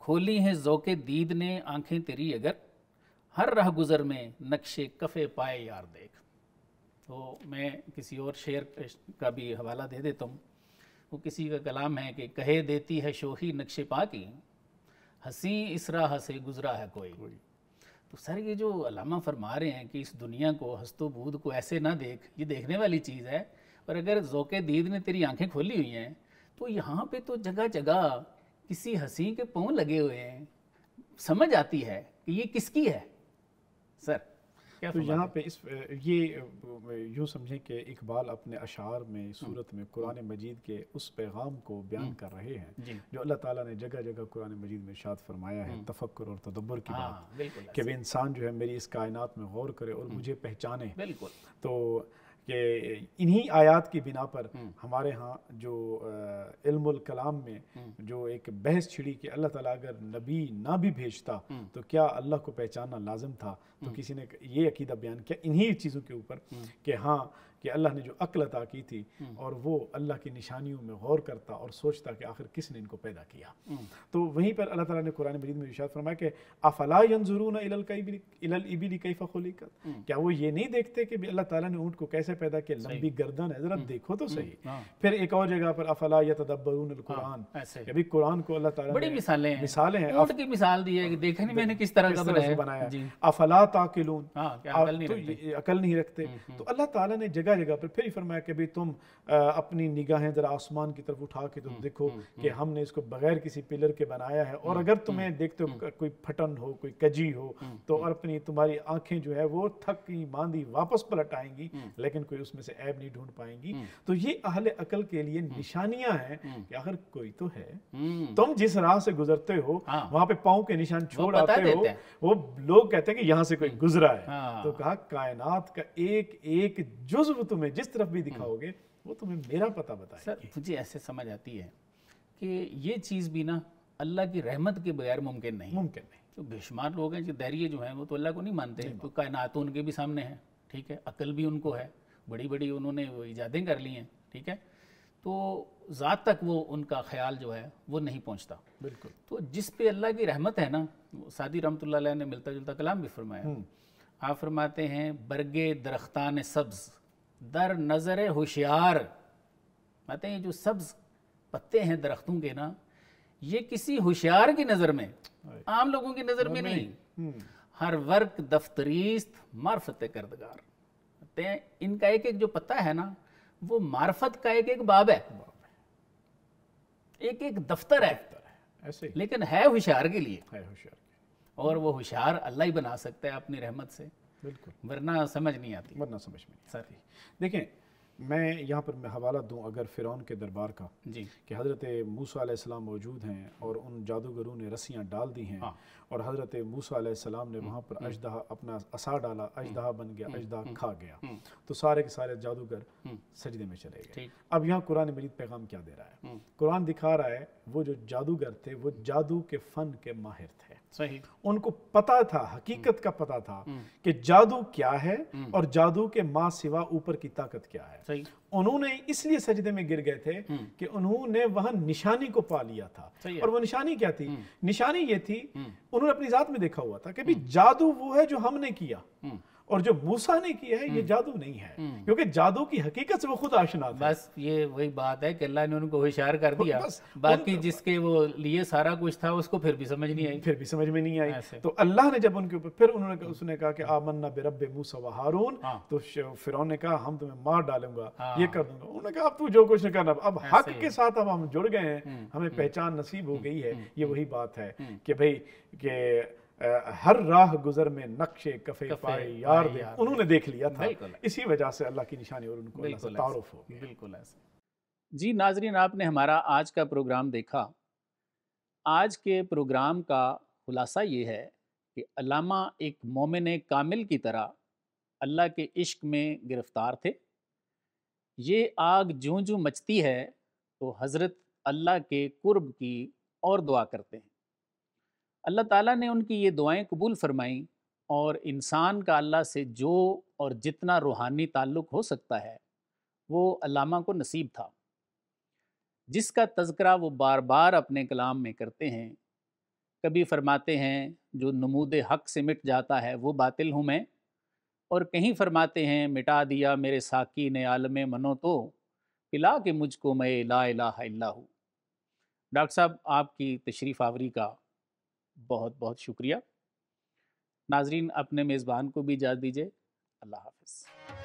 खोली है ज़ौक़े दीद ने आंखें तेरी अगर, हर राह गुज़र में नक्शे कफ़े पाए यार देख। तो मैं किसी और शेर का भी हवाला दे देता हूँ। वो किसी का कलाम है कि कहे देती है शोही नक्शे पा की, हसी इस राह से गुजरा है कोई। तो सर ये जो अलामा फरमा रहे हैं कि इस दुनिया को, हस्तो बूद को ऐसे ना देख, ये देखने वाली चीज़ है, और अगर ज़ौक़े दीद ने तेरी आंखें खोली हुई हैं तो यहाँ पे तो जगह जगह किसी हसी के पाँव लगे हुए हैं, समझ आती है कि ये किसकी है। सर तो यहाँ पे इस ये यूँ समझें कि इकबाल अपने अशार में, सूरत में कुरान मजीद के उस पैगाम को बयान कर रहे हैं जो अल्लाह ताला ने जगह जगह कुरान मजीद में इरशाद फरमाया है, तफक्कुर और तदब्बुर की बात, कि इंसान जो है मेरी इस कायनात में गौर करे और मुझे पहचाने। बिल्कुल, तो कि इन्हीं आयात की बिना पर हमारे यहाँ जो इल्मुल कलाम में जो एक बहस छिड़ी कि अल्लाह ताला अगर नबी ना भी भेजता तो क्या अल्लाह को पहचानना लाजम था, तो किसी ने ये अकीदा बयान किया इन्हीं चीज़ों के ऊपर कि हाँ, कि अल्लाह ने जो अक्ल अता की थी और वो अल्लाह की निशानियों में गौर करता और सोचता कि आखिर किसने इनको पैदा किया। तो वहीं पर अल्लाह ताला ने कुरान मजीद में इरशाद फरमाया कि अफला यंजुरून इलल कैबी इलल इबिली कैफा खुलिकत, क्या वो ये नहीं देखते कि अल्लाह ताला ने ऊँट को कैसे पैदा किया, लंबी गर्दन है, जरा देखो तो सही। फिर एक और जगह पर अफला यतदब्बरून अल कुरान, कभी कुरान को अल्लाह ताला बड़ी मिसालें मिसालें हैं, ऊँट की मिसाल दी है कि देखा नहीं मैंने किस तरह का बनाया। अफला ताकिलून, अकल नहीं रखते। तो अल्लाह ताला ने जगह जगह पर फिर फरमाया कि भाई तुम आ, अपनी निगाहें जरा आसमान की तरफ उठा के तुम देखो कि हमने इसको बगैर किसी पिलर के बनाया है, और अगर तुम्हें देखते हो कोई फटन हो, कोई कजी हो, तो और अपनी तुम्हारी आंखें जो है वो थकी मांदी वापस पलट आएंगी, लेकिन कोई उसमें से ऐब नहीं ढूंढ पाएंगी। तो ये अहले अकल के लिए निशानियां हैं कि आखिर कोई तो है, तुम जिस राह से गुजरते हो वहां पे पांव के निशान छोड़ आते हो, वो लोग कहते हैं कि यहाँ से कोई गुजरा है। तो कहा कायनात का एक एक जुज्व तुम्हें जिस तरफ भी दिखाओगे वो तुम्हें मेरा पता बताएगी। सर मुझे ऐसे समझ आती है कि ये चीज़ भी ना अल्लाह की रहमत के बगैर मुमकिन नहीं, मुमकिन नहीं। तो बेशुमार लोग हैं जो धैर्य जो हैं वो तो अल्लाह को नहीं मानते, तो कायनात उनके भी सामने है, ठीक है, अकल भी उनको है, बड़ी बड़ी उन्होंने वो ईजादें कर ली हैं, ठीक है, तो ज़ात तक वो उनका ख्याल जो है वो नहीं पहुँचता। बिल्कुल, तो जिस पे अल्लाह की रहमत है ना, सादी रहमतुल्लाह अलैह ने मिलता जुलता कलाम भी फरमाया। आप फरमाते हैं बरगे दरख्तान सब्ज़ दर नज़र होशियार, कहते हैं जो सब्ज़ पत्ते हैं दरख्तों के ना, ये किसी होशियार की नज़र में, आम लोगों की नज़र में नहीं, हर वर्क दफ्तरीस्त मार्फत करदगार, कहते हैं इनका एक एक जो पत्ता है ना वो मार्फत का एक एक बाब है, एक एक दफ्तर है, ऐसे लेकिन है होशियार के लिए, है होशियार, और वो होशियार अल्लाह ही बना सकता है अपनी रहमत से। बिल्कुल, वरना समझ नहीं आती, वरना समझ में नहीं आती। सर देखें, मैं यहाँ पर मैं हवाला दूँ अगर फ़िरौन के दरबार का जी कि हज़रत मूसा अलैहिस्सलाम मौजूद हैं और उन जादूगरों ने रस्सियाँ डाल दी हैं हाँ। और हज़रत मूसा अलैहिस्सलाम ने वहाँ पर अजदहा अपना असा डाला, अजदहा बन गया, अजदहा खा गया, तो सारे के सारे जादूगर सजदे में चले गए। अब यहाँ कुरान मजीद पैगाम क्या दे रहा है? कुरान दिखा रहा है वो जो जादूगर थे वो जादू के फ़न के माहिर थे, सही, उनको पता था, हकीकत का पता था कि जादू क्या है और जादू के माँ सिवा ऊपर की ताकत क्या है। उन्होंने इसलिए सजदे में गिर गए थे कि उन्होंने वहां निशानी को पा लिया था। और वो निशानी क्या थी? निशानी ये थी, उन्होंने अपनी जात में देखा हुआ था कि भी जादू वो है जो हमने किया और जो मूसा ने किया है ये जादू नहीं है, क्योंकि जादू की हकीकत से वो खुद आशना था। बस ये वही बात है कि अल्लाह ने उनको होशियार कर दिया, बाकी जिसके वो लिए सारा कुछ था उसको फिर भी समझ नहीं आई, फिर भी समझ में नहीं आई। तो अल्लाह ने जब उनके ऊपर फिर उन्होंने उसने कहा कि आमन्ना बिरब्बि मूसा व हारून, तो फिरौन ने कहा हम तुम्हें मार डालूंगा, ये कर दूंगा। उन्होंने कहा अब तू जो कुछ करना, अब हक के साथ अब हम जुड़ गए हैं, हमें पहचान नसीब हो गई है। ये वही बात है कि भाई के हर राह गुजर में नक्शे कफे पाए यार दे, उन्होंने देख लिया था, इसी वजह से अल्लाह की निशानी और उनको अल्लाह से तारुफ हो। बिल्कुल ऐसे जी। नाजरीन, आपने हमारा आज का प्रोग्राम देखा। आज के प्रोग्राम का खुलासा ये है कि अल्लामा एक मोमिन कामिल की तरह अल्लाह के इश्क में गिरफ्तार थे। ये आग जूं जूं मचती है तो हज़रत अल्लाह के कुर्ब की और दुआ करते हैं। अल्लाह ताला ने उनकी ये दुआएं कबूल फ़रमाईं और इंसान का अल्लाह से जो और जितना रूहानी ताल्लुक़ हो सकता है वो अल्लामा को नसीब था, जिसका तज़करा वो बार बार अपने कलाम में करते हैं। कभी फ़रमाते हैं जो नमूद हक़ से मिट जाता है वो बातिल हूँ मैं, और कहीं फ़रमाते हैं मिटा दिया मेरे साकी ने आलम मनो तो पिला के मुझको मैं ला इलाहा इल्ला हूँ। डॉक्टर साहब, आपकी तशरीफ़ आवरी का बहुत बहुत शुक्रिया। नाजरीन, अपने मेज़बान को भी इजाज़त दीजिए। अल्लाह हाफ़िज़।